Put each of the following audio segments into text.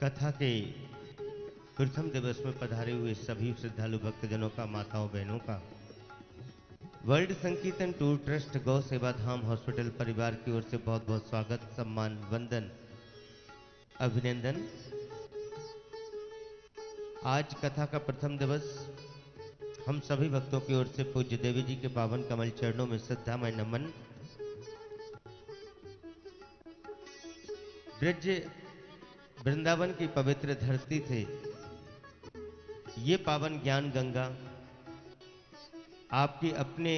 कथा के प्रथम दिवस में पधारे हुए सभी श्रद्धालु भक्तजनों का, माताओं बहनों का, वर्ल्ड संकीर्तन टूर ट्रस्ट गौ सेवा धाम हॉस्पिटल परिवार की ओर से बहुत बहुत स्वागत, सम्मान, वंदन, अभिनंदन। आज कथा का प्रथम दिवस हम सभी भक्तों की ओर से पूज्य देवी जी के पावन कमल चरणों में श्रद्धामय नमन। ब्रज वृंदावन की पवित्र धरती से ये पावन ज्ञान गंगा आपके अपने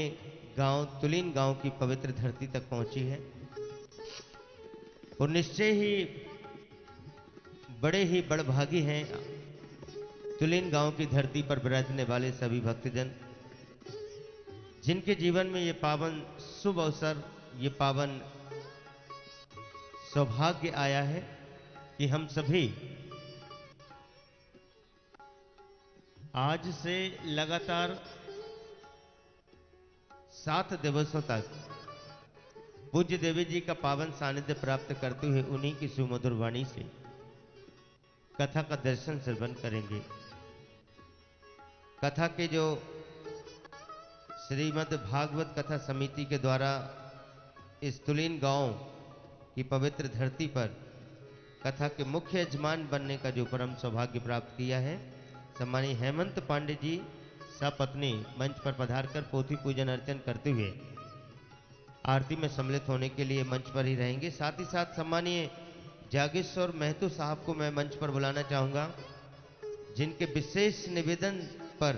गांव तुलिन गांव की पवित्र धरती तक पहुंची है और निश्चय ही बड़भागी हैं तुलिन गांव की धरती पर विराजने वाले सभी भक्तजन, जिनके जीवन में ये पावन शुभ अवसर, ये पावन सौभाग्य आया है कि हम सभी आज से लगातार 7 दिवसों तक पूज्य देवी जी का पावन सानिध्य प्राप्त करते हुए उन्हीं की सुमधुर वाणी से कथा का दर्शन श्रवण करेंगे। कथा के जो श्रीमद् भागवत कथा समिति के द्वारा इस तुलिन गांव की पवित्र धरती पर कथा के मुख्य यजमान बनने का जो परम सौभाग्य प्राप्त किया है, सम्मानीय हेमंत पांडे जी सपत्नी मंच पर पधारकर पोथी पूजन अर्चन करते हुए आरती में सम्मिलित होने के लिए मंच पर ही रहेंगे। साथ ही साथ सम्मानीय जागेश्वर महतो साहब को मैं मंच पर बुलाना चाहूँगा, जिनके विशेष निवेदन पर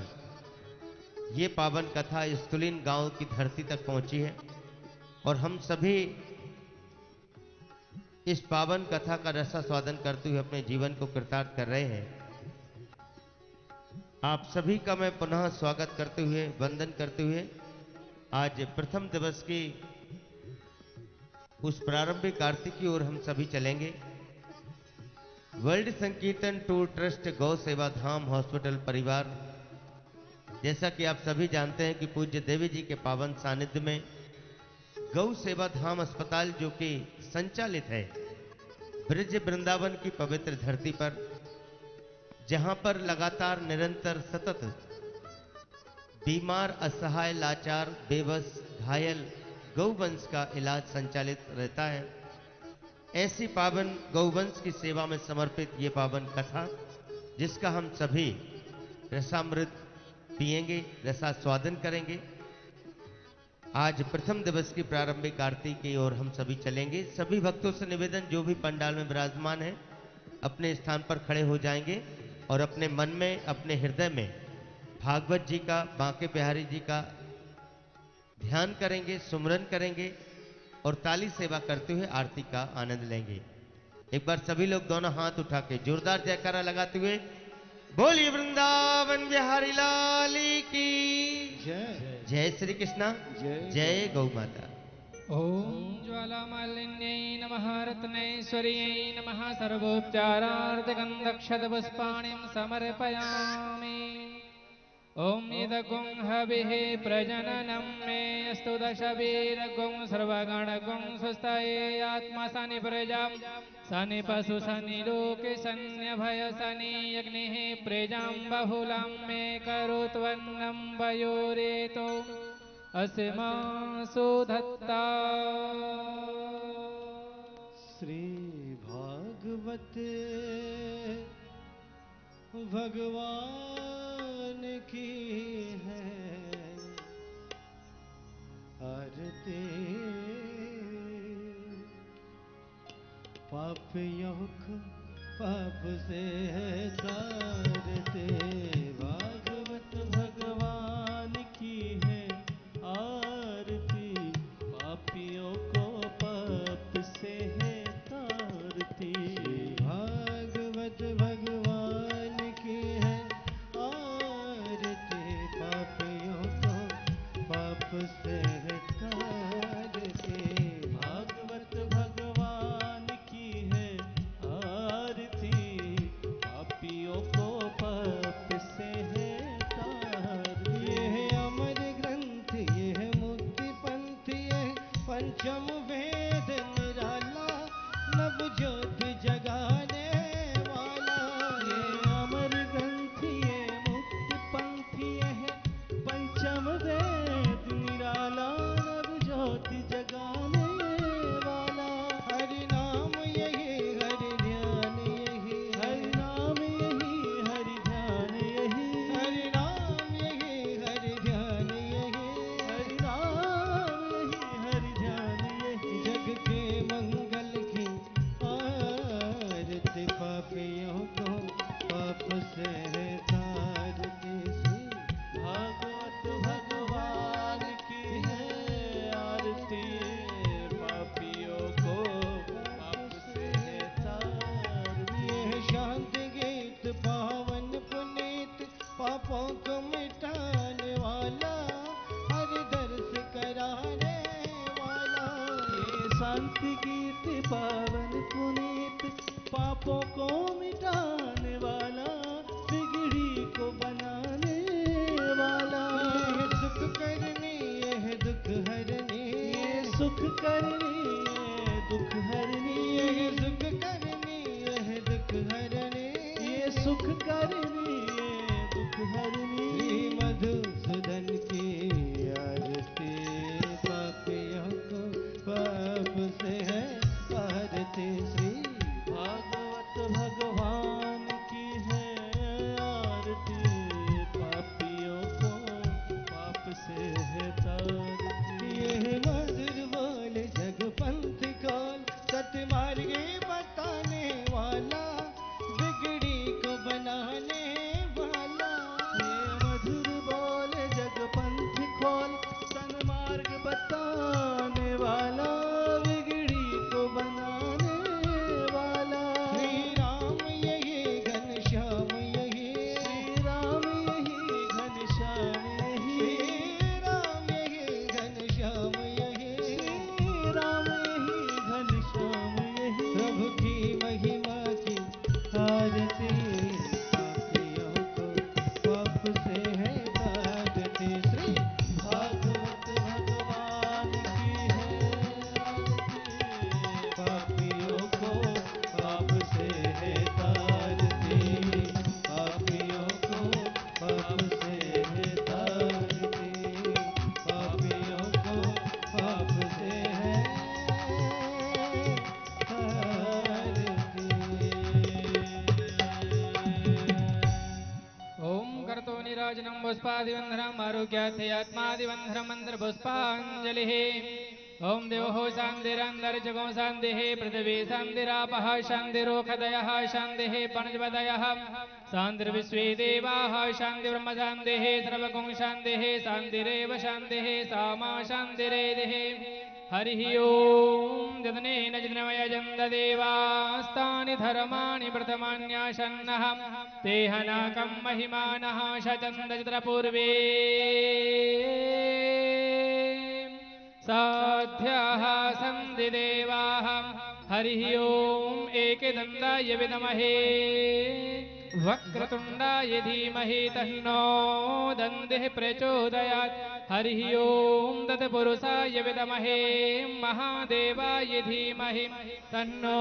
ये पावन कथा इस तुलिन गांव की धरती तक पहुँची है और हम सभी इस पावन कथा का रसास्वादन करते हुए अपने जीवन को कृतार्थ कर रहे हैं। आप सभी का मैं पुनः स्वागत करते हुए, वंदन करते हुए आज प्रथम दिवस की उस प्रारंभिक आरती की ओर हम सभी चलेंगे। वर्ल्ड संकीर्तन टूर ट्रस्ट गौ सेवा धाम हॉस्पिटल परिवार, जैसा कि आप सभी जानते हैं कि पूज्य देवी जी के पावन सानिध्य में गौ सेवा धाम अस्पताल जो कि संचालित है ब्रज वृंदावन की पवित्र धरती पर, जहां पर लगातार निरंतर सतत बीमार, असहाय, लाचार, बेबस, घायल गौवंश का इलाज संचालित रहता है, ऐसी पावन गौवंश की सेवा में समर्पित ये पावन कथा, जिसका हम सभी रसामृत पिएंगे, रसास्वादन करेंगे। आज प्रथम दिवस की प्रारंभिक आरती की ओर हम सभी चलेंगे। सभी भक्तों से निवेदन, जो भी पंडाल में विराजमान है अपने स्थान पर खड़े हो जाएंगे और अपने मन में, अपने हृदय में भागवत जी का, बांके बिहारी जी का ध्यान करेंगे, सुमरन करेंगे और ताली सेवा करते हुए आरती का आनंद लेंगे। एक बार सभी लोग दोनों हाथ उठा के जोरदार जयकारा लगाते हुए बोलिए वृंदावन बिहारी लाल की जय। जय श्री कृष्णा, जय गौ माता। ओम ज्वालामालिन्यै नमः, रत्नेश्वर्यै नमः, सर्वोपचारार्धगन्धक्षतपुष्पाणिं समर्पयामि। ओम निदगुं हविः प्रजननं मे अस्तु दशवीरगुं सर्वगणगुं स्वस्ताये आत्मसनि प्रजां सनि पशु सनि लोके सन्यभय सनि अग्निः प्रजां बहुलं मे करोतु वन्नं वयोरेतो अस्मासु धत्ता। श्री भागवत भगवान की है आरती, पापियों को पाप से है तारते। से है हंस गीत पावन पुनीत, पापों को मिटाने वाला, बिगड़ी को बनाने वाला। ये सुख करनी है दुख हरनी, ये सुख करनी है दुख हरनी, ये सुख करनी है दुख हरनी, ये सुख करनी है दुख हरनी। मधुसूदन की आरती पापियों को पाप से है आरती, श्री भागवत भगवान की है आरती, पापियों को पाप से है तारती। यह मधुर बोल जगपंथ काल, सतमार्ग बताने वाला, बिगड़ी को बनाने वाला। ये मधुर बोल जगपंथ खोल, सनमार्ग बताने वाला, बिगड़ी को बनाने वाला। श्री राम यही घनश्याम यही, श्री राम यही घनश्याम यही, श्री राम यही घनश्याम यही, श्री राम यही घनश्याम यही। प्रभु की महिमा की आरती, पापियों को पाप से है तारती, श्री भागवत भगवान की है आरती, पापियों को पाप से है तारती, पापियों को पाप से है तारती, पापियों को पाप से है तारती। ओम कर्तो निराजनं पुष्पादिवन्धनम् आरोग्यार्थे आत्मादिवन्धनम् मन्त्रपुष्पाञ्जलिः। ओम देवो शान्तिरन्तरिक्षो शान्तिः, पृथिवी शान्तिरापः शान्तिरोखदयः शान्तिः, पञ्चवदयः शान्तिर्विश्वे देवाः शान्तिर्ब्रह्म शान्तिः, सर्वगुण शान्तिः, शान्तिरेव शान्तिः, सामा शान्तिरेधिः। हरिः ओम। जदनेन जदनमयजन्त देवास्तानि धर्माणि प्रथमान्यासन्नः, तेहनाकं महिमानः शचन्द चित्रपूर्वे साध्याः सन्ति देवाः। हरिः ओम। एकदन्ताय विद्महे, वक्रतुण्डाय धीमहि तन्नो दन्तिः प्रचोदयात्। हरिः ओम। तत्पुरुषाय विद्महे, महादेवाय धीमहि तन्नो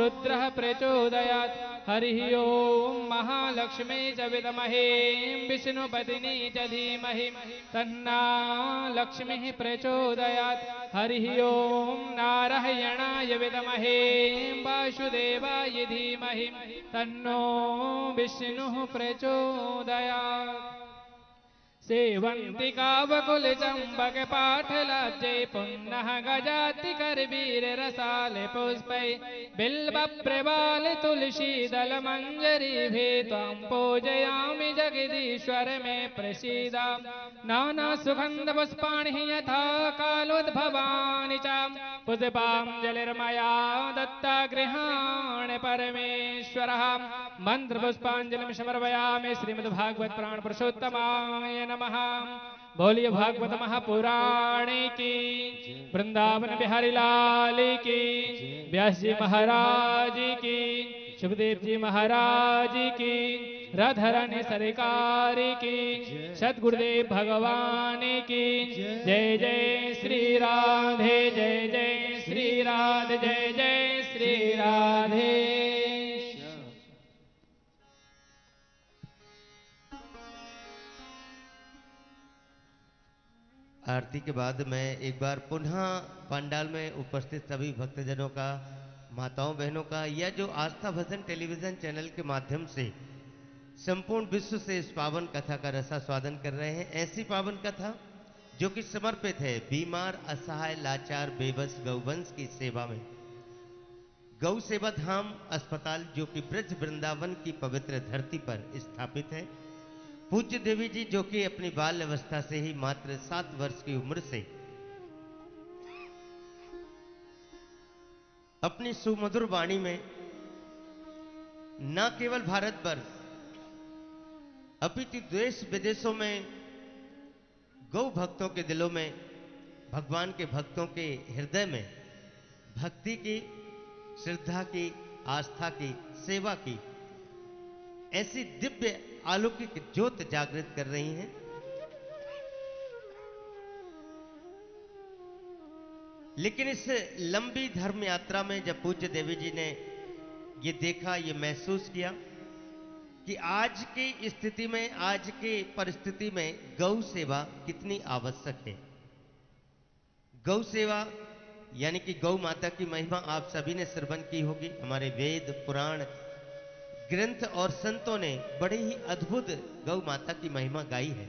रुद्रः प्रचोदयात्। हरिः ओम। महालक्ष्मी च विद्महे, विष्णुपत्नी च धीमहि तन्ना लक्ष्मीः प्रचोदयात्। हरिः ओम। नारायणाय विद्महे, वासुदेवाय धीमहि तन्नो विष्णुः प्रचोदयात्। सेवन्ति कावकुलचम्पकपाठलब्जै, पुनः गजाति करवीररसाले पुष्पै, बिल्वप्रवाले तुलसीदलमञ्जरीभिः त्वां पूजयामि जगदीश्वर मे प्रसीदा। नानासुगन्धपुष्पाणि यथा कालोद्भवानि च, पुष्पाञ्जलिर्मया दत्ता गृहाणि परमेश्वरः। मन्त्रपुष्पाञ्जलिं समर्पयामि श्रीमद्भागवत प्राणपुरुषोत्तमाय नमः। बोलिए भागवत महापुराणे की, वृंदावन बिहारी लाल की, व्यास जी महाराज की, सुखदेव जी महाराज की, राधारानी सरकार की, सतगुरुदेव भगवान की। जय जय श्री राधे, जय जय श्री राधे, जय जय श्री राधे। आरती के बाद मैं एक बार पुनः पंडाल में उपस्थित सभी भक्तजनों का, माताओं बहनों का, या जो आस्था भजन टेलीविजन चैनल के माध्यम से संपूर्ण विश्व से इस पावन कथा का रसास्वादन कर रहे हैं, ऐसी पावन कथा जो कि समर्पित है बीमार, असहाय, लाचार, बेबस गौवंश की सेवा में। गौ सेवा धाम अस्पताल जो कि ब्रज वृंदावन की पवित्र धरती पर स्थापित है। पूज्य देवी जी जो कि अपनी बाल अवस्था से ही मात्र 7 वर्ष की उम्र से अपनी सुमधुर वाणी में न केवल भारतवर्ष अपितु देश विदेशों में गौ भक्तों के दिलों में, भगवान के भक्तों के हृदय में भक्ति की, श्रद्धा की, आस्था की, सेवा की ऐसी दिव्य अलौकिक ज्योत जागृत कर रही हैं। लेकिन इस लंबी धर्म यात्रा में जब पूज्य देवी जी ने ये देखा, ये महसूस किया कि आज की स्थिति में, आज की परिस्थिति में गौ सेवा कितनी आवश्यक है। गौ सेवा यानी कि गौ माता की महिमा आप सभी ने श्रवण की होगी। हमारे वेद पुराण ग्रंथ और संतों ने बड़े ही अद्भुत गौ माता की महिमा गाई है।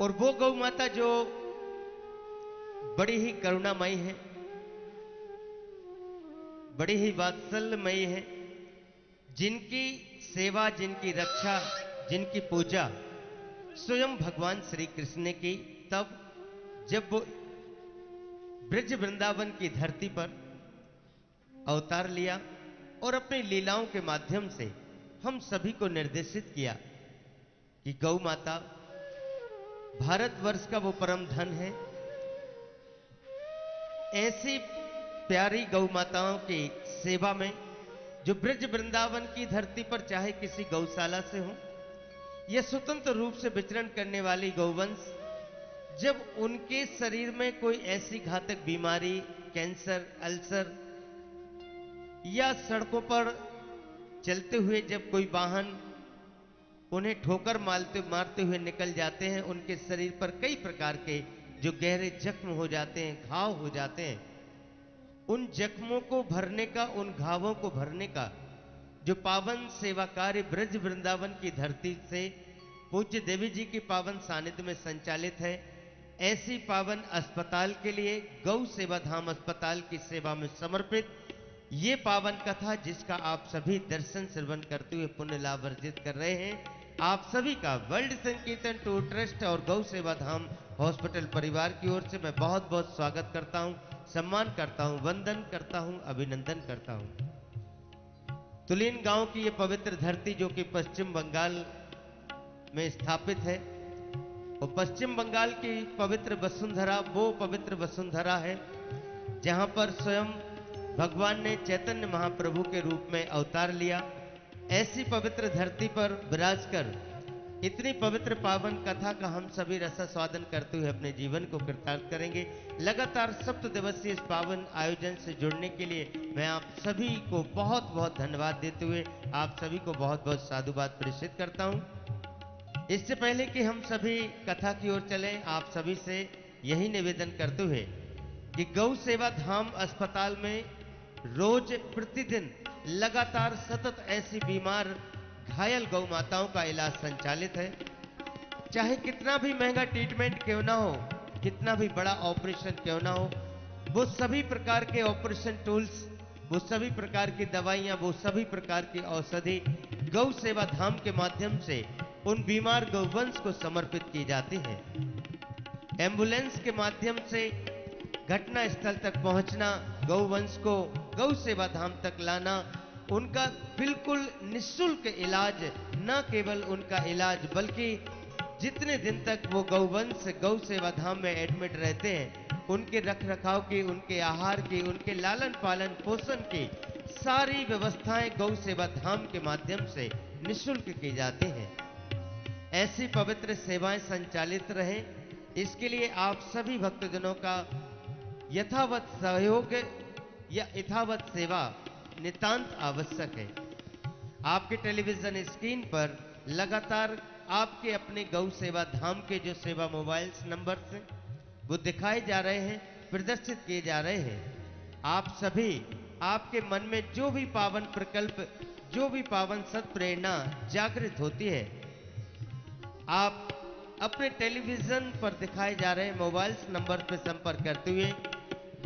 और वो गौ माता जो बड़ी ही करुणामयी है, बड़ी ही वात्सल्यमयी है, जिनकी सेवा, जिनकी रक्षा, जिनकी पूजा स्वयं भगवान श्री कृष्ण ने की। तब जब वो ब्रज वृंदावन की धरती पर अवतार लिया और अपनी लीलाओं के माध्यम से हम सभी को निर्देशित किया कि गौ माता भारतवर्ष का वो परम धन है। ऐसी प्यारी गौ माताओं की सेवा में जो ब्रज वृंदावन की धरती पर चाहे किसी गौशाला से हो या स्वतंत्र रूप से विचरण करने वाली गौवंश, जब उनके शरीर में कोई ऐसी घातक बीमारी, कैंसर, अल्सर या सड़कों पर चलते हुए जब कोई वाहन उन्हें ठोकर मारते हुए निकल जाते हैं, उनके शरीर पर कई प्रकार के जो गहरे जख्म हो जाते हैं, घाव हो जाते हैं, उन जख्मों को भरने का, उन घावों को भरने का जो पावन सेवा कार्य ब्रज वृंदावन की धरती से पूज्य देवी जी की पावन सानिध्य में संचालित है, ऐसी पावन अस्पताल के लिए गौ सेवा धाम अस्पताल की सेवा में समर्पित ये पावन कथा, जिसका आप सभी दर्शन श्रवण करते हुए पुण्य लाभ अर्जित कर रहे हैं, आप सभी का वर्ल्ड संकीर्तन टूर ट्रस्ट और गौ सेवा धाम हॉस्पिटल परिवार की ओर से मैं बहुत बहुत स्वागत करता हूं, सम्मान करता हूं, वंदन करता हूं, अभिनंदन करता हूं। तुलिन गांव की ये पवित्र धरती जो कि पश्चिम बंगाल में स्थापित है और पश्चिम बंगाल की पवित्र वसुंधरा वो पवित्र वसुंधरा है जहां पर स्वयं भगवान ने चैतन्य महाप्रभु के रूप में अवतार लिया। ऐसी पवित्र धरती पर विराजकर इतनी पवित्र पावन कथा का हम सभी रसास्वादन करते हुए अपने जीवन को कृतार्थ करेंगे। लगातार सप्त दिवसीय इस पावन आयोजन से जुड़ने के लिए मैं आप सभी को बहुत बहुत धन्यवाद देते हुए आप सभी को बहुत बहुत साधुवाद प्रेषित करता हूँ। इससे पहले कि हम सभी कथा की ओर चलें, आप सभी से यही निवेदन करते हुए कि गौ सेवा धाम अस्पताल में रोज प्रतिदिन लगातार सतत ऐसी बीमार घायल गौ माताओं का इलाज संचालित है। चाहे कितना भी महंगा ट्रीटमेंट क्यों ना हो, कितना भी बड़ा ऑपरेशन क्यों ना हो, वो सभी प्रकार के ऑपरेशन टूल्स, वो सभी प्रकार की दवाइयां, वो सभी प्रकार की औषधि गौ सेवा धाम के माध्यम से उन बीमार गौवंश को समर्पित की जाती है। एम्बुलेंस के माध्यम से घटना स्थल तक पहुंचना, गौवंश को गौ सेवा धाम तक लाना, उनका बिल्कुल निःशुल्क इलाज, न केवल उनका इलाज बल्कि जितने दिन तक वो गौवंश गौ सेवा धाम में एडमिट रहते हैं उनके रख रखाव की, उनके आहार की, उनके लालन पालन पोषण की सारी व्यवस्थाएं गौ सेवा धाम के माध्यम से निःशुल्क की जाती हैं। ऐसी पवित्र सेवाएं संचालित रहें, इसके लिए आप सभी भक्तजनों का यथावत सहयोग या यथावत सेवा नितांत आवश्यक है। आपके टेलीविजन स्क्रीन पर लगातार आपके अपने गौ सेवा धाम के जो सेवा मोबाइल नंबर से वो दिखाए जा रहे हैं, प्रदर्शित किए जा रहे हैं। आप सभी आपके मन में जो भी पावन प्रकल्प, जो भी पावन सत्प्रेरणा जागृत होती है, आप अपने टेलीविजन पर दिखाए जा रहे मोबाइल नंबर पर संपर्क करते हुए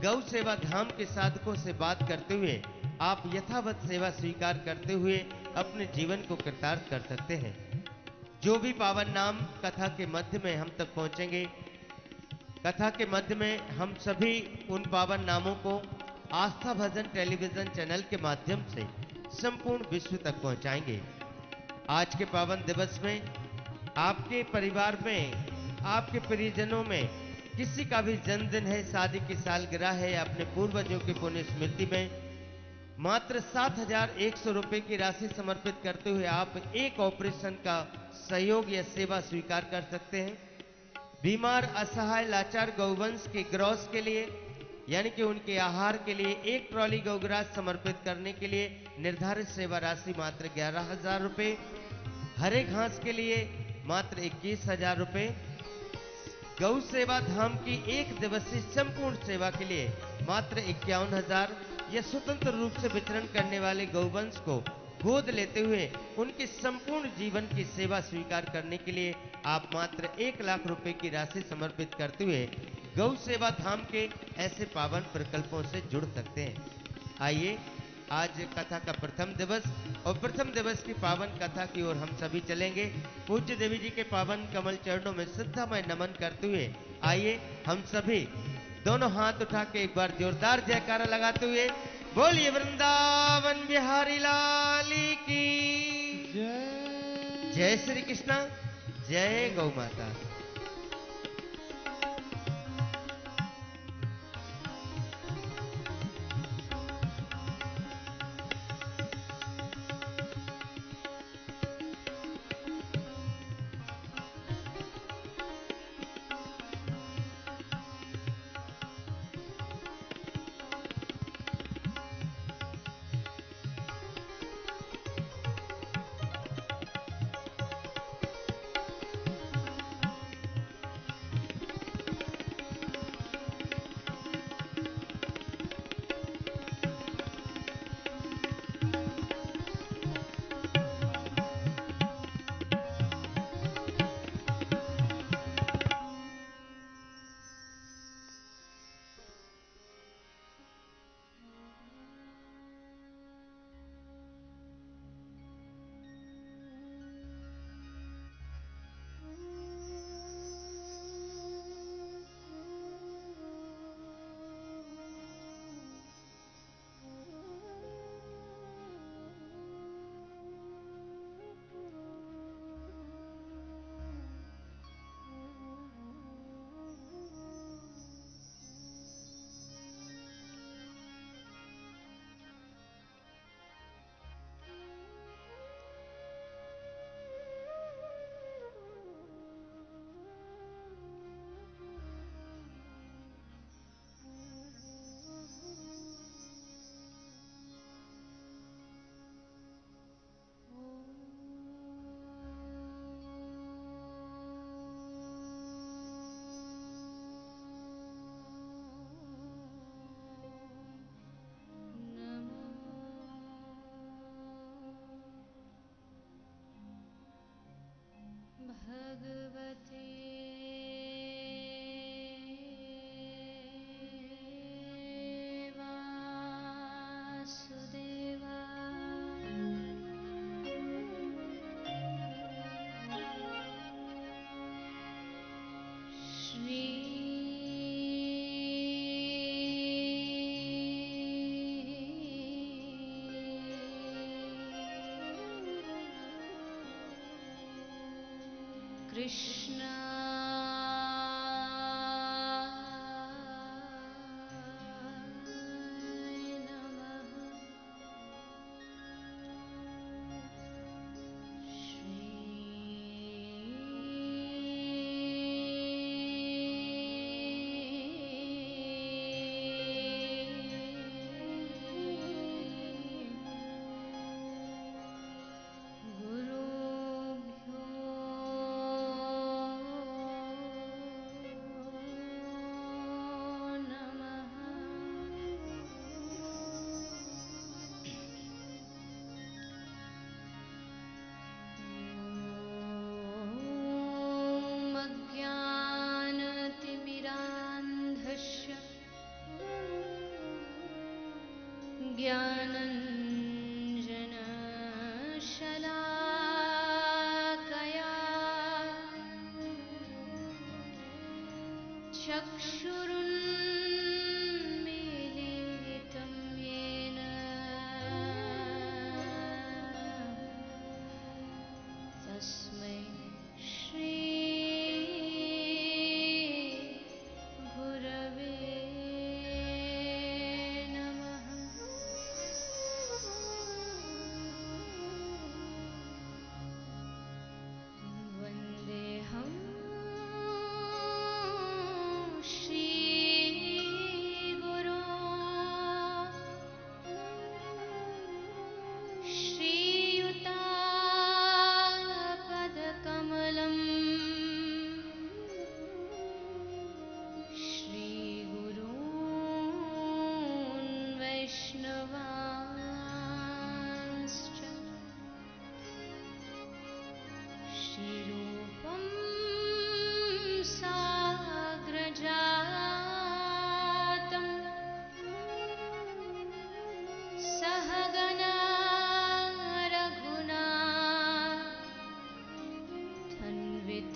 गौ सेवा धाम के साधकों से बात करते हुए आप यथावत सेवा स्वीकार करते हुए अपने जीवन को कृतार्थ कर सकते हैं। जो भी पावन नाम कथा के मध्य में हम तक पहुंचेंगे, कथा के मध्य में हम सभी उन पावन नामों को आस्था भजन टेलीविजन चैनल के माध्यम से संपूर्ण विश्व तक पहुंचाएंगे। आज के पावन दिवस में आपके परिवार में, आपके परिजनों में किसी का भी जन्मदिन है, शादी की सालगिरह है, अपने पूर्वजों की पुण्य स्मृति में मात्र 7,100 रुपये की राशि समर्पित करते हुए आप एक ऑपरेशन का सहयोग या सेवा स्वीकार कर सकते हैं। बीमार, असहाय, लाचार गौवंश के ग्रॉस के लिए यानी कि उनके आहार के लिए 1 ट्रॉली गौग्रास समर्पित करने के लिए निर्धारित सेवा राशि मात्र 11,000 रुपये, हरे घास के लिए मात्र 21,000 रुपये, गौ सेवा धाम की 1 दिवसीय संपूर्ण सेवा के लिए मात्र 51,000। यह स्वतंत्र रूप से विचरण करने वाले गौवंश को गोद लेते हुए उनके संपूर्ण जीवन की सेवा स्वीकार करने के लिए आप मात्र 1 लाख रुपए की राशि समर्पित करते हुए गौ सेवा धाम के ऐसे पावन प्रकल्पों से जुड़ सकते हैं। आइए आज कथा का प्रथम दिवस और प्रथम दिवस की पावन कथा की ओर हम सभी चलेंगे। पूज्य देवी जी के पावन कमल चरणों में श्रद्धामय नमन करते हुए आइए हम सभी दोनों हाथ उठा के एक बार जोरदार जयकारा लगाते हुए बोलिए वृंदावन बिहारी लाल की जय। जय श्री कृष्णा, जय गौ माता। Krishna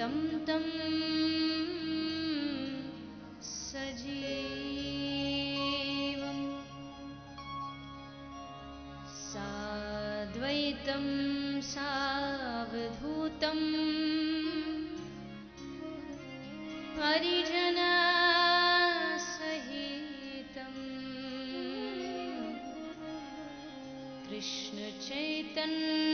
तं तं सजीवं साद्वैतं सावधूतं हरिजना सहितं कृष्ण चैतन्य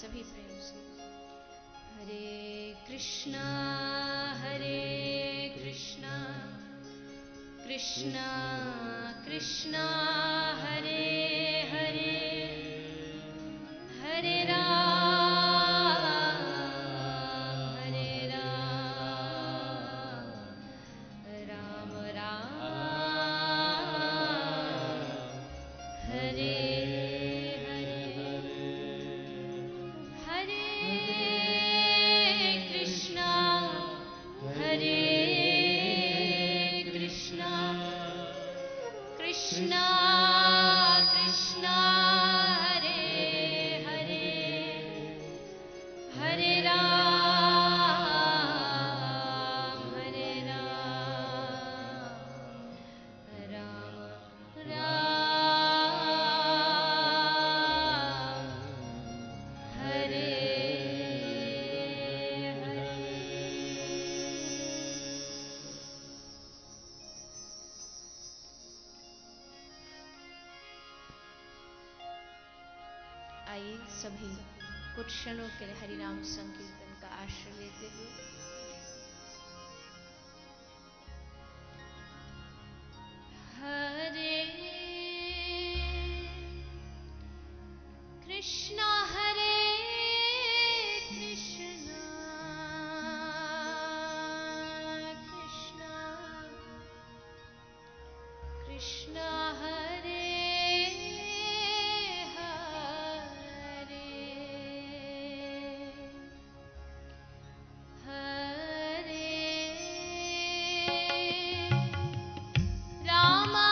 सभी प्रेम से हरे कृष्णा कृष्णा कृष्णा हरे हरे हरे राम राम राम हरे सभी कुछ क्षणों के लिए हरिनाम संकीर्तन का आश्रय लेते हुए हरे कृष्णा कृष्णा कृष्णा हरे Rama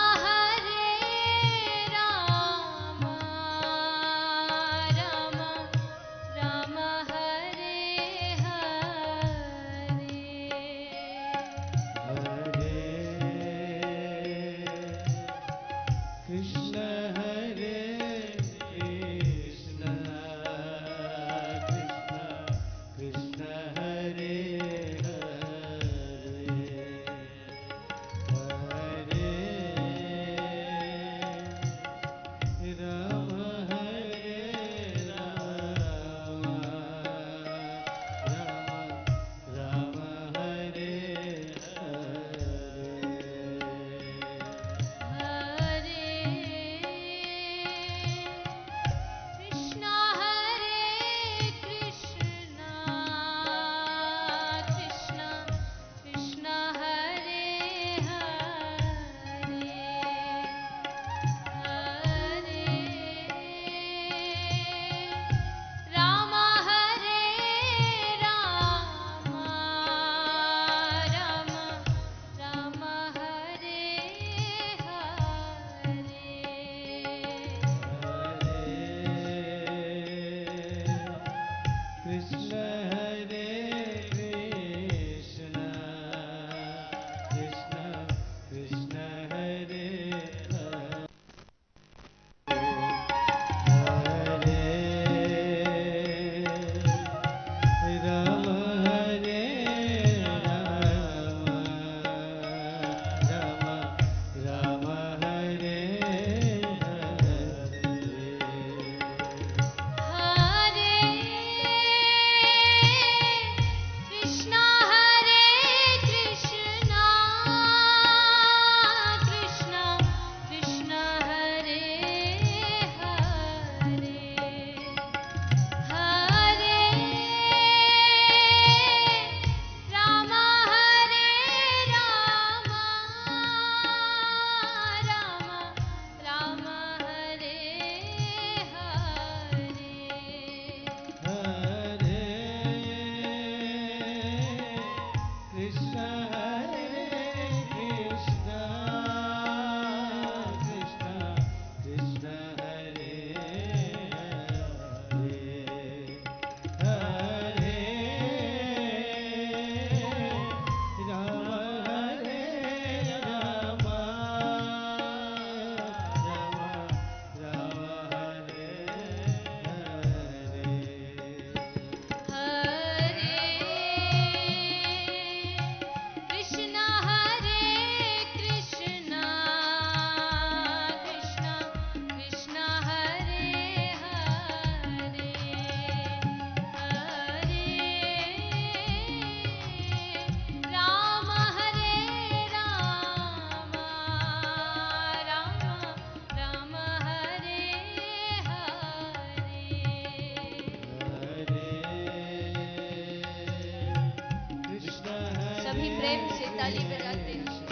प्रेम से ताली बजाते हैं।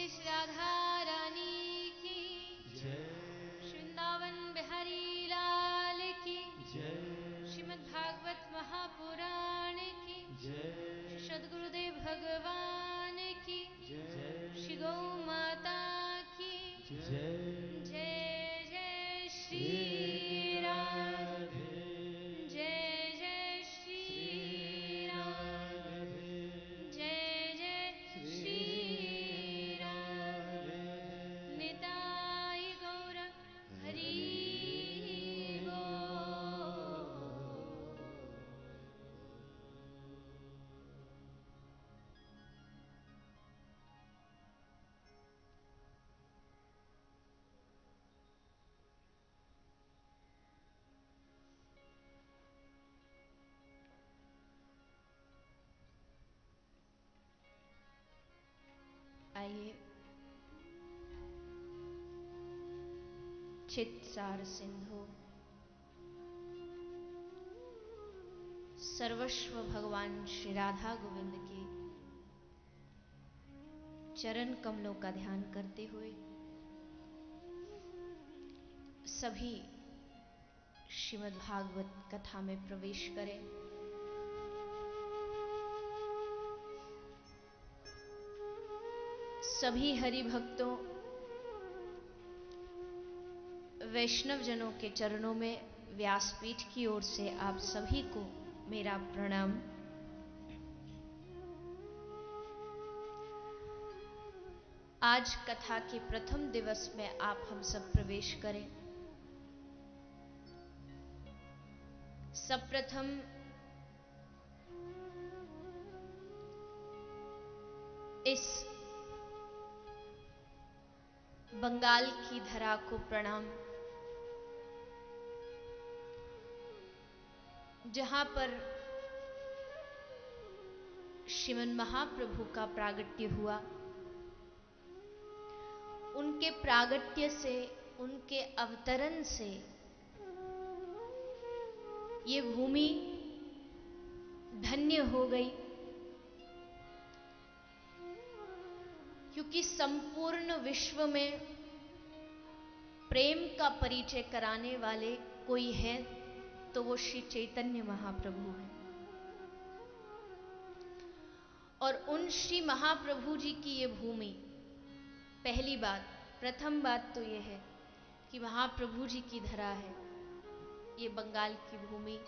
बोले श्री राधा रानी की जय, वृंदावन बिहारी लाल की जय, श्रीमद् भागवत महापुराण की जय, श्री सद्गुरुदेव भगवान की जय, श्री गौ माता की जय, जय जय श्री राधे, जय जय श्री राधे, जय जय श्री राधे, निताई गौर हरि। चित सार सिंधु सर्वस्व भगवान श्री राधा गोविंद के चरण कमलों का ध्यान करते हुए सभी श्रीमद् भागवत कथा में प्रवेश करें। सभी हरि भक्तों वैष्णव जनों के चरणों में व्यासपीठ की ओर से आप सभी को मेरा प्रणाम। आज कथा के प्रथम दिवस में आप हम सब प्रवेश करें। सर्वप्रथम इस बंगाल की धरा को प्रणाम, जहां पर श्रीमन महाप्रभु का प्रागट्य हुआ। उनके प्रागट्य से, उनके अवतरण से ये भूमि धन्य हो गई, क्योंकि संपूर्ण विश्व में प्रेम का परिचय कराने वाले कोई है तो वो श्री चैतन्य महाप्रभु हैं। और उन श्री महाप्रभु जी की ये भूमि, पहली बात, प्रथम बात तो ये है कि महाप्रभु जी की धरा है ये बंगाल की भूमि।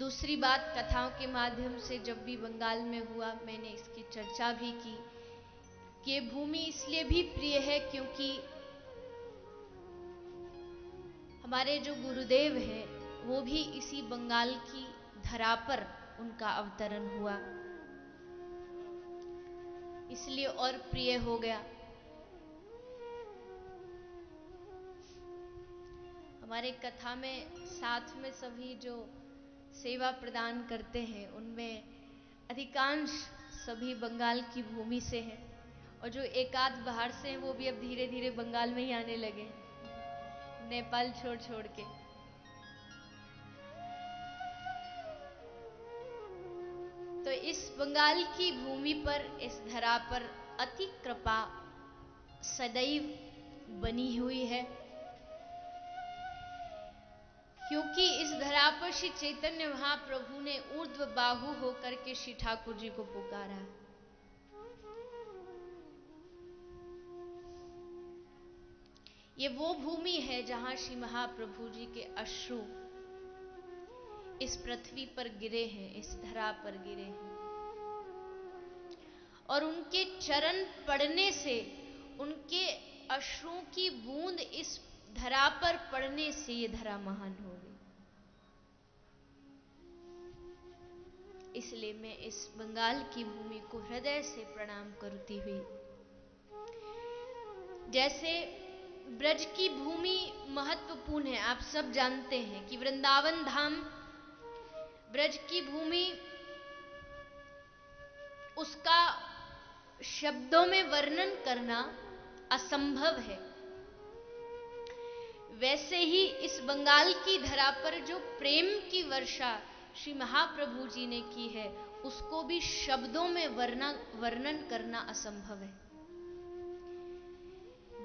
दूसरी बात, कथाओं के माध्यम से जब भी बंगाल में हुआ मैंने इसकी चर्चा भी की कि ये भूमि इसलिए भी प्रिय है क्योंकि हमारे जो गुरुदेव हैं वो भी इसी बंगाल की धरा पर उनका अवतरण हुआ, इसलिए और प्रिय हो गया। हमारे कथा में साथ में सभी जो सेवा प्रदान करते हैं उनमें अधिकांश सभी बंगाल की भूमि से हैं, और जो एकाध बाहर से हैं वो भी अब धीरे धीरे बंगाल में ही आने लगे, नेपाल छोड़ छोड़ के। तो इस बंगाल की भूमि पर, इस धरा पर अति कृपा सदैव बनी हुई है, क्योंकि इस धरा पर श्री चैतन्य महाप्रभु ने ऊर्ध्व बाहु होकर के श्री ठाकुर जी को पुकारा। ये वो भूमि है जहां श्री महाप्रभु जी के अश्रु इस पृथ्वी पर गिरे हैं, इस धरा पर गिरे हैं, और उनके चरण पड़ने से, उनके अश्रुओं की बूंद इस धरा पर पड़ने से ये धरा महान हो गई। इसलिए मैं इस बंगाल की भूमि को हृदय से प्रणाम करती हुई, जैसे ब्रज की भूमि महत्वपूर्ण है, आप सब जानते हैं कि वृंदावन धाम, ब्रज की भूमि, उसका शब्दों में वर्णन करना असंभव है। वैसे ही इस बंगाल की धरा पर जो प्रेम की वर्षा श्री महाप्रभु जी ने की है उसको भी शब्दों में वर्णन करना असंभव है।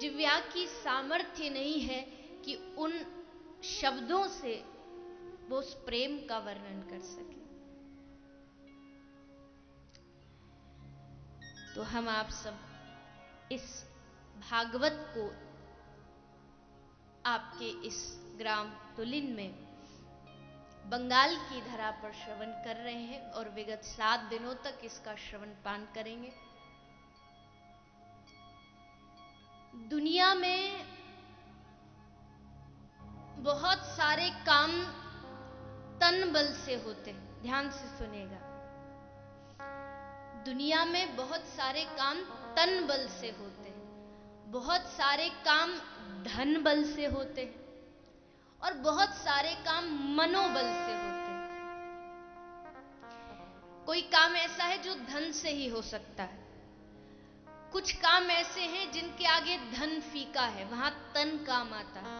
दिव्या की सामर्थ्य नहीं है कि उन शब्दों से वो उस प्रेम का वर्णन कर सके। तो हम आप सब इस भागवत को आपके इस ग्राम तुलिन में बंगाल की धरा पर श्रवण कर रहे हैं और विगत 7 दिनों तक इसका श्रवण पान करेंगे। दुनिया में बहुत सारे काम तन बल से होते हैं, ध्यान से सुनेगा। दुनिया में बहुत सारे काम तन बल से होते हैं, बहुत सारे काम धन बल से होते हैं और बहुत सारे काम मनोबल से होते हैं। कोई काम ऐसा है जो धन से ही हो सकता है, कुछ काम ऐसे हैं जिनके आगे धन फीका है, वहां तन काम आता है,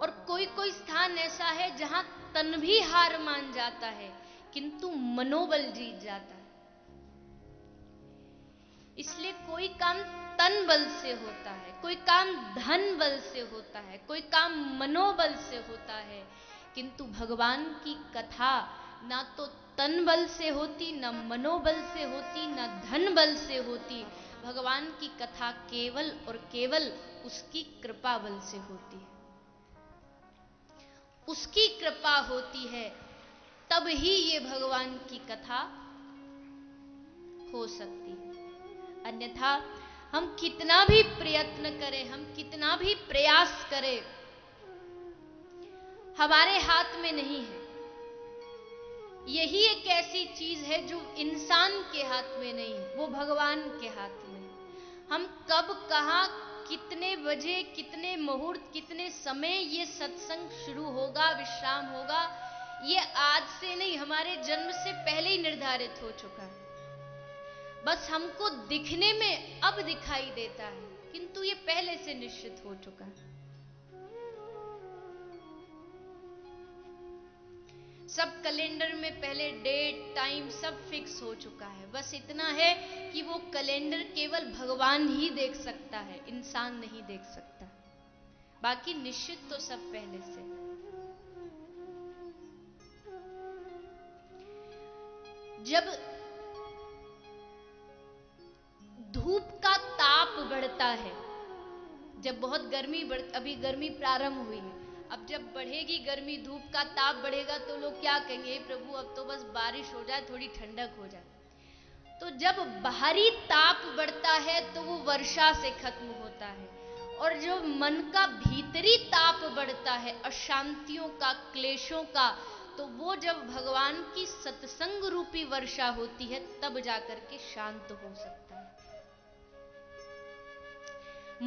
और कोई कोई स्थान ऐसा है जहां तन भी हार मान जाता है किंतु मनोबल जीत जाता है। इसलिए कोई काम तन बल से होता है, कोई काम धन बल से होता है, कोई काम मनोबल से होता है, किंतु भगवान की कथा ना तो तन बल से होती, ना मनोबल से होती, ना धन बल से होती। भगवान की कथा केवल और केवल उसकी कृपा बल से होती है। उसकी कृपा होती है तब ही ये भगवान की कथा हो सकती है, अन्यथा हम कितना भी प्रयत्न करें, हम कितना भी प्रयास करें, हमारे हाथ में नहीं है। यही एक ऐसी चीज है जो इंसान के हाथ में नहीं, वो भगवान के हाथ में। हम कब, कहाँ, कितने बजे, कितने मुहूर्त, कितने समय ये सत्संग शुरू होगा, विश्राम होगा, ये आज से नहीं, हमारे जन्म से पहले ही निर्धारित हो चुका है। बस हमको दिखने में अब दिखाई देता है, किंतु ये पहले से निश्चित हो चुका है। सब कैलेंडर में पहले डेट, टाइम सब फिक्स हो चुका है। बस इतना है कि वो कैलेंडर केवल भगवान ही देख सकता है, इंसान नहीं देख सकता। बाकी निश्चित तो सब पहले से। जब धूप का ताप बढ़ता है, जब बहुत गर्मी अभी गर्मी प्रारंभ हुई है, अब जब बढ़ेगी गर्मी, धूप का ताप बढ़ेगा, तो लोग क्या कहेंगे, प्रभु अब तो बस बारिश हो जाए, थोड़ी ठंडक हो जाए। तो जब बाहरी ताप बढ़ता है तो वो वर्षा से खत्म होता है, और जो मन का भीतरी ताप बढ़ता है अशांतियों का, क्लेशों का, तो वो जब भगवान की सत्संग रूपी वर्षा होती है तब जाकर के शांत हो सकता है।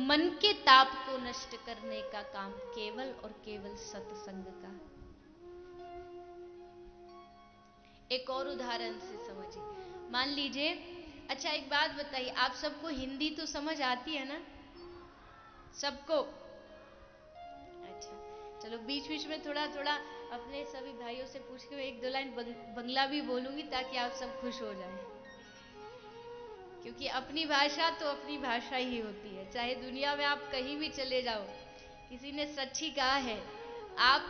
मन के ताप को नष्ट करने का काम केवल और केवल सत्संग का। एक और उदाहरण से समझिए। मान लीजिए, अच्छा एक बात बताइए, आप सबको हिंदी तो समझ आती है ना सबको? अच्छा चलो, बीच बीच में थोड़ा थोड़ा अपने सभी भाइयों से पूछ के 1-2 लाइन बंगला भी बोलूंगी ताकि आप सब खुश हो जाएं, क्योंकि अपनी भाषा तो अपनी भाषा ही होती है। चाहे दुनिया में आप कहीं भी चले जाओ, किसी ने सच ही कहा है, आप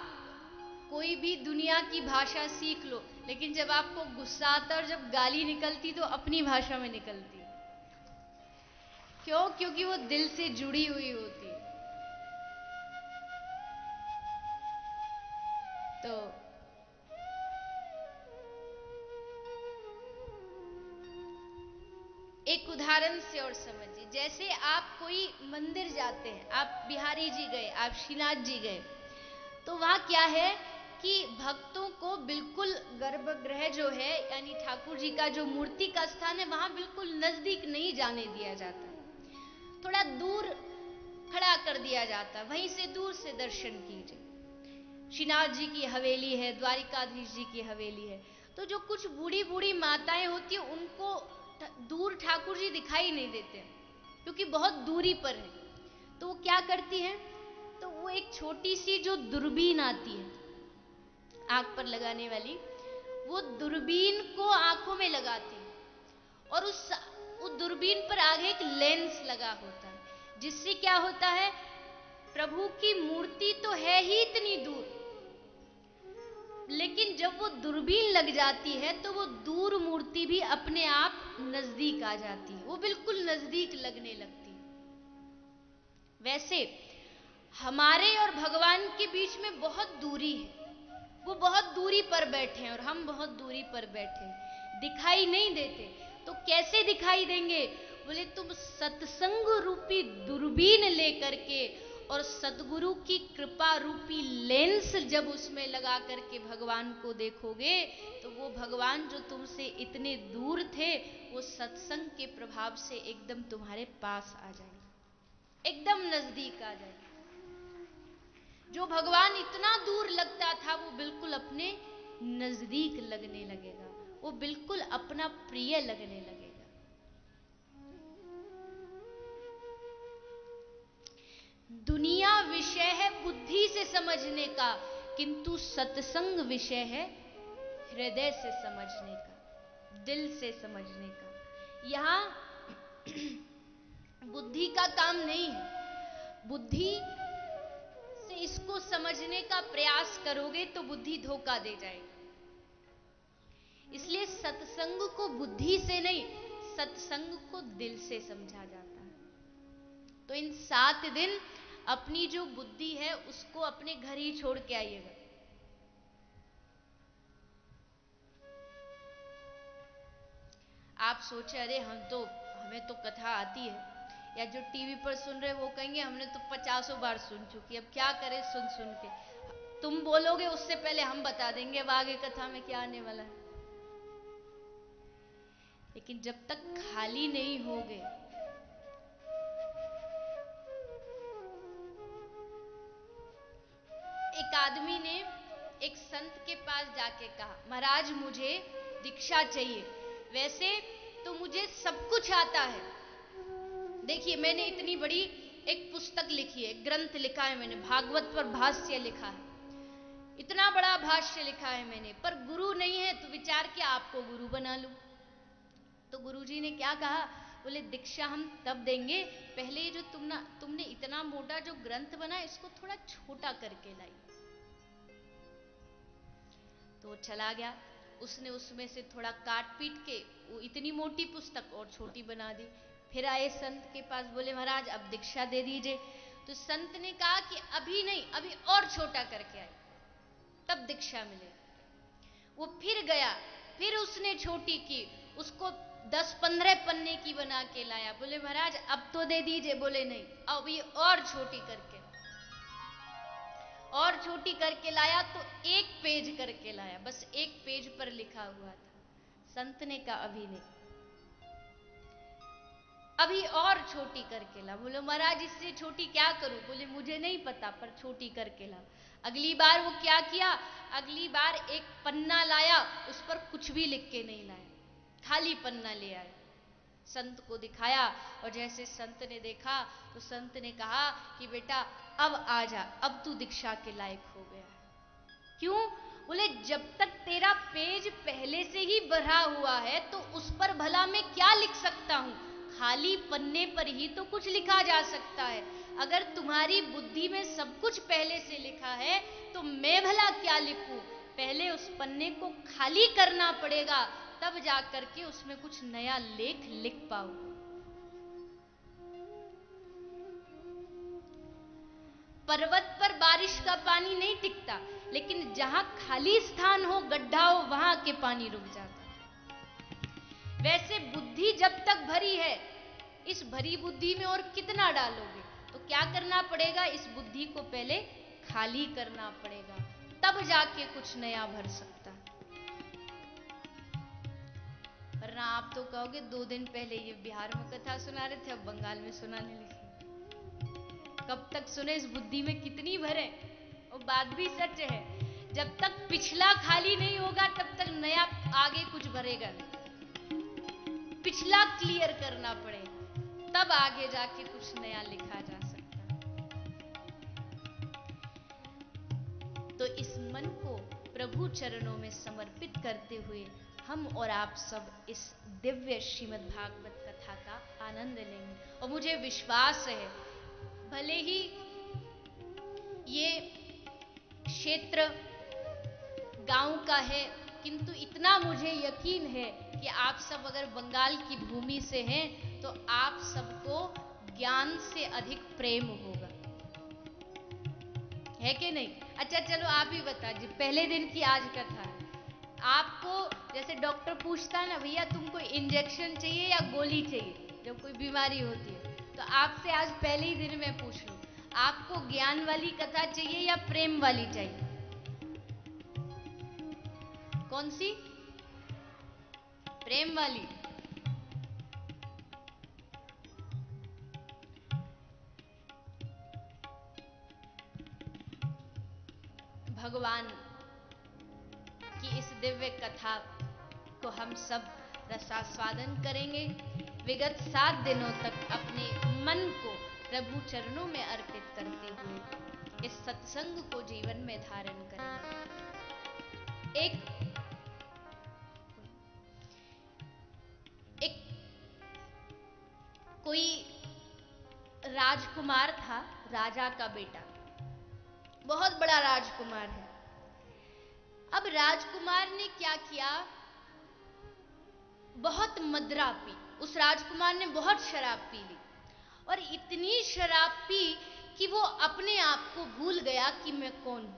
कोई भी दुनिया की भाषा सीख लो, लेकिन जब आपको गुस्सा आता और जब गाली निकलती तो अपनी भाषा में निकलती। क्यों? क्योंकि वो दिल से जुड़ी हुई होती है। तो एक उदाहरण से और समझिए, जैसे आप कोई मंदिर जाते हैं, आप बिहारी जी गए, आप श्रीनाथ जी गए, तो वहाँ क्या है कि भक्तों को बिल्कुल गर्भगृह जो है, यानी ठाकुर जी का जो मूर्ति का स्थान है, वहाँ बिल्कुल नजदीक नहीं जाने दिया जाता, थोड़ा दूर खड़ा कर दिया जाता, वहीं से दूर से दर्शन कीजिए। श्रीनाथ जी की हवेली है, द्वारिकाधीश जी की हवेली है, तो जो कुछ बूढ़ी बूढ़ी माताएं होती है उनको दूर ठाकुर जी दिखाई नहीं देते क्योंकि बहुत दूरी पर है। तो वो क्या करती है, तो वो एक छोटी सी जो दूरबीन आती है आंख पर लगाने वाली, वो दूरबीन को आंखों में लगाते हैं और उस दूरबीन पर आगे एक लेंस लगा होता है, जिससे क्या होता है, प्रभु की मूर्ति तो है ही इतनी दूर, लेकिन जब वो दूरबीन लग जाती है तो वो दूर मूर्ति भी अपने आप नजदीक आ जाती है, वो बिल्कुल नजदीक लगने लगती है। वैसे हमारे और भगवान के बीच में बहुत दूरी है, वो बहुत दूरी पर बैठे हैं और हम बहुत दूरी पर बैठे हैं, दिखाई नहीं देते। तो कैसे दिखाई देंगे? बोले तुम सत्संग रूपी दूरबीन लेकर के और सतगुरु की कृपा रूपी लेंस जब उसमें लगा करके भगवान को देखोगे तो वो भगवान जो तुमसे इतने दूर थे वो सत्संग के प्रभाव से एकदम तुम्हारे पास आ जाएंगे, एकदम नजदीक आ जाएंगे। जो भगवान इतना दूर लगता था वो बिल्कुल अपने नजदीक लगने लगेगा, वो बिल्कुल अपना प्रिय लगने लगेगा। दुनिया विषय है बुद्धि से समझने का, किंतु सत्संग विषय है हृदय से समझने का, दिल से समझने का। यहाँ बुद्धि का काम नहीं है, बुद्धि से इसको समझने का प्रयास करोगे तो बुद्धि धोखा दे जाएगी। इसलिए सत्संग को बुद्धि से नहीं, सत्संग को दिल से समझा जाता है। तो इन 7 दिन अपनी जो बुद्धि है उसको अपने घर ही छोड़ के आइएगा। आप सोचे अरे हमें तो कथा आती है, या जो टीवी पर सुन रहे वो कहेंगे हमने तो 500 बार सुन चुकी, अब क्या करें सुन के। तुम बोलोगे उससे पहले हम बता देंगे अब आगे कथा में क्या आने वाला है। लेकिन जब तक खाली नहीं होगे, एक आदमी ने एक संत के पास जाके कहा, महाराज मुझे दीक्षा चाहिए, वैसे तो मुझे सब कुछ आता है, देखिए मैंने इतनी बड़ी एक पुस्तक लिखी है, ग्रंथ लिखा है मैंने, भागवत पर भाष्य लिखा है, इतना बड़ा भाष्य लिखा है मैंने, पर गुरु नहीं है, तो विचार किया आपको गुरु बना लूं। तो गुरुजी ने क्या कहा, बोले दीक्षा हम तब देंगे, पहले जो तुमने इतना मोटा जो ग्रंथ बना इसको थोड़ा छोटा करके लाई। तो चला गया, उसने उसमें से थोड़ा काट पीट के वो इतनी मोटी पुस्तक और छोटी बना दी। फिर आए संत के पास, बोले महाराज अब दीक्षा दे दीजिए। तो संत ने कहा कि अभी नहीं, अभी और छोटा करके आए तब दीक्षा मिले। वो फिर गया, फिर उसने छोटी की, उसको 10-15 पन्ने की बना के लाया। बोले महाराज अब तो दे दीजिए। बोले नहीं, अब ये और छोटी करके लाया, तो 1 पेज करके लाया, बस 1 पेज पर लिखा हुआ था। संत ने कहा अभी नहीं, अभी और छोटी करके ला। बोले महाराज इससे छोटी क्या करूं? बोले मुझे नहीं पता, पर छोटी करके ला। अगली बार वो क्या किया, अगली बार 1 पन्ना लाया, उस पर कुछ भी लिख के नहीं लाया, खाली पन्ना ले आए, संत को दिखाया। और जैसे संत ने देखा तो संत ने कहा कि बेटा अब आ जा, अब तू दीक्षा के लायक हो गया। क्यों? बोले जब तक तेरा पेज पहले से ही भरा हुआ है तो उस पर भला मैं क्या लिख सकता हूं? खाली पन्ने पर ही तो कुछ लिखा जा सकता है। अगर तुम्हारी बुद्धि में सब कुछ पहले से लिखा है तो मैं भला क्या लिखूं? पहले उस पन्ने को खाली करना पड़ेगा, तब जा करके उसमें कुछ नया लेख लिख पाओ। पर्वत पर बारिश का पानी नहीं टिकता, लेकिन जहां खाली स्थान हो, गड्ढा हो, वहां के पानी रुक जाता। वैसे बुद्धि जब तक भरी है, इस भरी बुद्धि में और कितना डालोगे? तो क्या करना पड़ेगा, इस बुद्धि को पहले खाली करना पड़ेगा, तब जाके कुछ नया भर सकता है। वरना आप तो कहोगे 2 दिन पहले ये बिहार में कथा सुना रहे थे, अब बंगाल में सुनाने लगे। कब तक सुने? इस बुद्धि में कितनी भरे। और बात भी सच है, जब तक पिछला खाली नहीं होगा तब तक नया आगे कुछ भरेगा, पिछला क्लियर करना पड़ेगा, तब आगे जाके कुछ नया लिखा जा सकता। तो इस मन को प्रभु चरणों में समर्पित करते हुए हम और आप सब इस दिव्य श्रीमद् भागवत कथा का आनंद लेंगे। और मुझे विश्वास है भले ही ये क्षेत्र गांव का है, किंतु इतना मुझे यकीन है कि आप सब अगर बंगाल की भूमि से हैं तो आप सबको ज्ञान से अधिक प्रेम होगा, है कि नहीं? अच्छा चलो आप ही बता जी, पहले दिन की आज कथा है, आपको जैसे डॉक्टर पूछता है ना भैया तुमको इंजेक्शन चाहिए या गोली चाहिए जब कोई बीमारी होती है, तो आपसे आज पहले ही दिन मैं पूछ लूं, आपको ज्ञान वाली कथा चाहिए या प्रेम वाली चाहिए? कौन सी? प्रेम वाली। भगवान की इस दिव्य कथा को हम सब रसास्वादन करेंगे। विगत 7 दिनों तक अपने मन को प्रभु चरणों में अर्पित करते हुए इस सत्संग को जीवन में धारण करेंगे। एक कोई राजकुमार था, राजा का बेटा, बहुत बड़ा राजकुमार है। अब राजकुमार ने क्या किया, बहुत मदरा पी, उस राजकुमार ने बहुत शराब पी ली और इतनी शराब पी कि वो अपने आप को भूल गया कि मैं कौन हूं,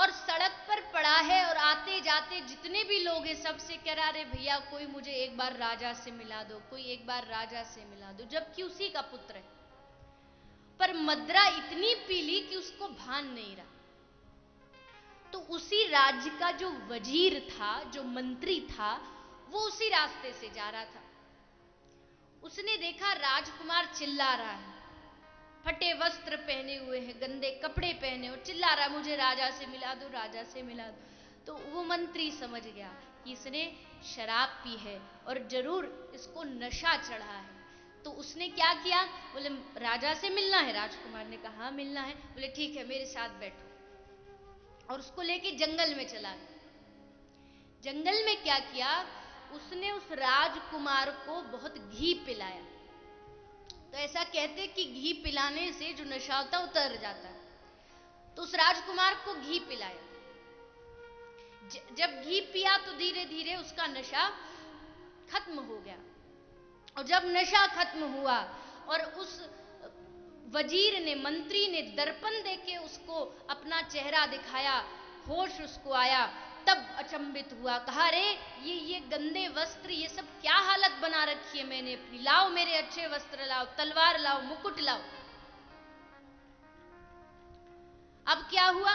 और सड़क पर पड़ा है और आते जाते जितने भी लोग हैं सबसे कह रहा है भैया कोई मुझे एक बार राजा से मिला दो, कोई एक बार राजा से मिला दो, जबकि उसी का पुत्र है, पर मदरा इतनी पी ली कि उसको भान नहीं रहा। तो उसी राज्य का जो वजीर था, जो मंत्री था, वो उसी रास्ते से जा रहा था। उसने देखा राजकुमार चिल्ला रहा है, फटे वस्त्र पहने हुए हैं, गंदे कपड़े पहने हुए, चिल्ला रहा है मुझे राजा से मिला दो, राजा से मिला दो। तो वो मंत्री समझ गया कि इसने शराब पी है और जरूर इसको नशा चढ़ा है। तो उसने क्या किया, बोले राजा से मिलना है? राजकुमार ने कहा हाँ मिलना है। बोले ठीक है मेरे साथ बैठो, और उसको लेके जंगल में चला गया। जंगल में क्या किया, उसने उस राजकुमार को बहुत घी पिलाया। तो ऐसा कहते कि घी पिलाने से जो नशा होता उतर जाता है। तो उस राजकुमार को घी पिलाया, जब घी पिया तो धीरे धीरे उसका नशा खत्म हो गया। और जब नशा खत्म हुआ और उस वजीर ने, मंत्री ने दर्पण देके उसको अपना चेहरा दिखाया, होश उसको आया, तब अचंभित हुआ, कहा रे ये गंदे वस्त्र, ये सब क्या हालत बना रखी है मैंने, लाओ मेरे अच्छे वस्त्र लाओ, तलवार लाओ, मुकुट लाओ। अब क्या हुआ,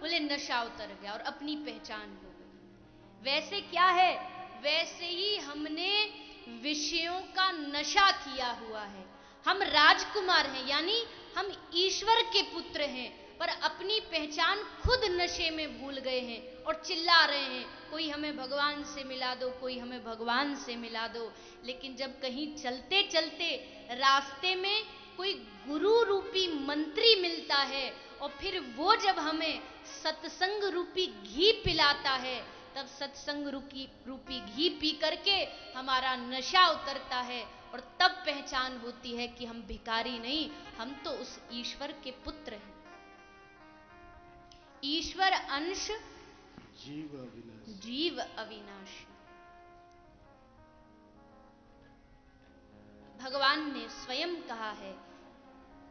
बोले नशा उतर गया और अपनी पहचान हो गई। वैसे क्या है, वैसे ही हमने विषयों का नशा किया हुआ है। हम राजकुमार हैं यानी हम ईश्वर के पुत्र हैं, पर अपनी पहचान खुद नशे में भूल गए हैं और चिल्ला रहे हैं कोई हमें भगवान से मिला दो, कोई हमें भगवान से मिला दो। लेकिन जब कहीं चलते चलते रास्ते में कोई गुरु रूपी मंत्री मिलता है और फिर वो जब हमें सत्संग रूपी घी पिलाता है, तब सत्संग रूपी घी पी करके हमारा नशा उतरता है और तब पहचान होती है कि हम भिखारी नहीं, हम तो उस ईश्वर के पुत्र हैं। ईश्वर अंश, जीव अविनाशी, जीव अविनाशी। भगवान ने स्वयं कहा है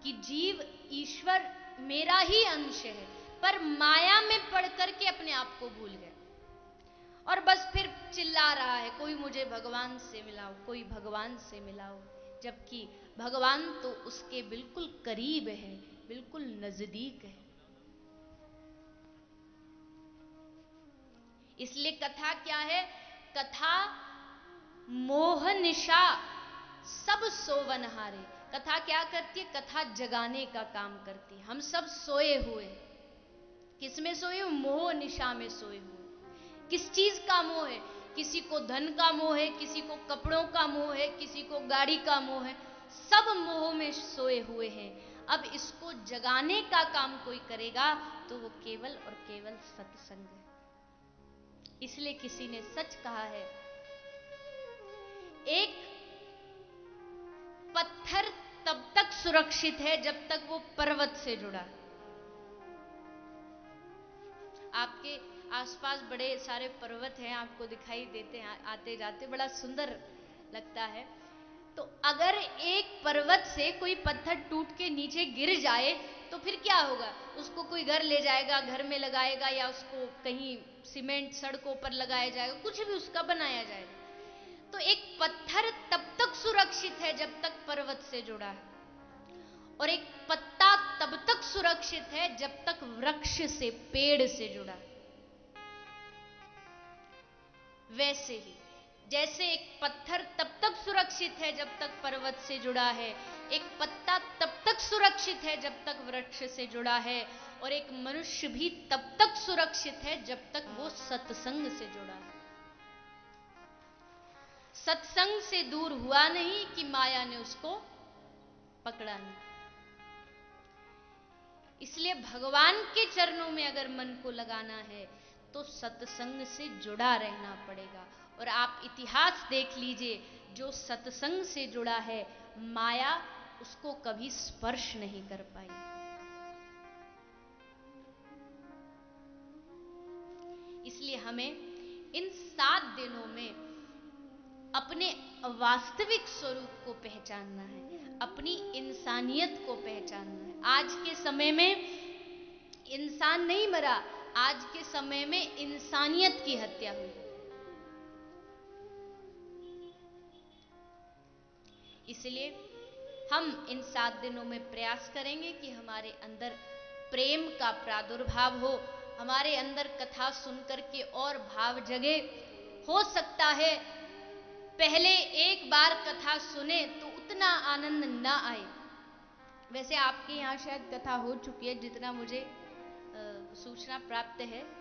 कि जीव ईश्वर मेरा ही अंश है, पर माया में पड़ करके अपने आप को भूल गए और बस फिर चिल्ला रहा है कोई मुझे भगवान से मिलाओ, कोई भगवान से मिलाओ, जबकि भगवान तो उसके बिल्कुल करीब है, बिल्कुल नजदीक है। इसलिए कथा क्या है, कथा मोहनिशा सब सोवनहारे। कथा क्या करती है, कथा जगाने का काम करती है। हम सब सोए हुए, किसमें सोए हुए, मोहनिशा में सोए हुए। किस चीज का मोह है, किसी को धन का मोह है, किसी को कपड़ों का मोह है, किसी को गाड़ी का मोह है, सब मोह में सोए हुए हैं। अब इसको जगाने का काम कोई करेगा तो वो केवल और केवल सत्संग है। इसलिए किसी ने सच कहा है, एक पत्थर तब तक सुरक्षित है जब तक वो पर्वत से जुड़ा। आपके आसपास बड़े सारे पर्वत हैं, आपको दिखाई देते हैं आते जाते, बड़ा सुंदर लगता है। तो अगर एक पर्वत से कोई पत्थर टूट के नीचे गिर जाए तो फिर क्या होगा? उसको कोई घर ले जाएगा, घर में लगाएगा, या उसको कहीं सीमेंट सड़कों पर लगाया जाएगा, कुछ भी उसका बनाया जाएगा। तो एक पत्थर तब तक सुरक्षित है जब तक पर्वत से जुड़ा है, और एक पत्ता तब तक सुरक्षित है जब तक वृक्ष से, पेड़ से जुड़ा। वैसे ही जैसे एक पत्थर तब तक सुरक्षित है जब तक पर्वत से जुड़ा है, एक पत्ता तब तक सुरक्षित है जब तक वृक्ष से जुड़ा है, और एक मनुष्य भी तब तक सुरक्षित है जब तक वो सत्संग से जुड़ा है। सत्संग से दूर हुआ नहीं कि माया ने उसको पकड़ा नहीं। इसलिए भगवान के चरणों में अगर मन को लगाना है तो सत्संग से जुड़ा रहना पड़ेगा। और आप इतिहास देख लीजिए, जो सत्संग से जुड़ा है माया उसको कभी स्पर्श नहीं कर पाई। इसलिए हमें इन 7 दिनों में अपने वास्तविक स्वरूप को पहचानना है, अपनी इंसानियत को पहचानना है। आज के समय में इंसान नहीं मरा, आज के समय में इंसानियत की हत्या हुई। इसलिए हम इन 7 दिनों में प्रयास करेंगे कि हमारे अंदर प्रेम का प्रादुर्भाव हो, हमारे अंदर कथा सुनकर के और भाव जगे। हो सकता है पहले एक बार कथा सुने तो उतना आनंद ना आए। वैसे आपके यहाँ शायद कथा हो चुकी है, जितना मुझे सूचना प्राप्त है।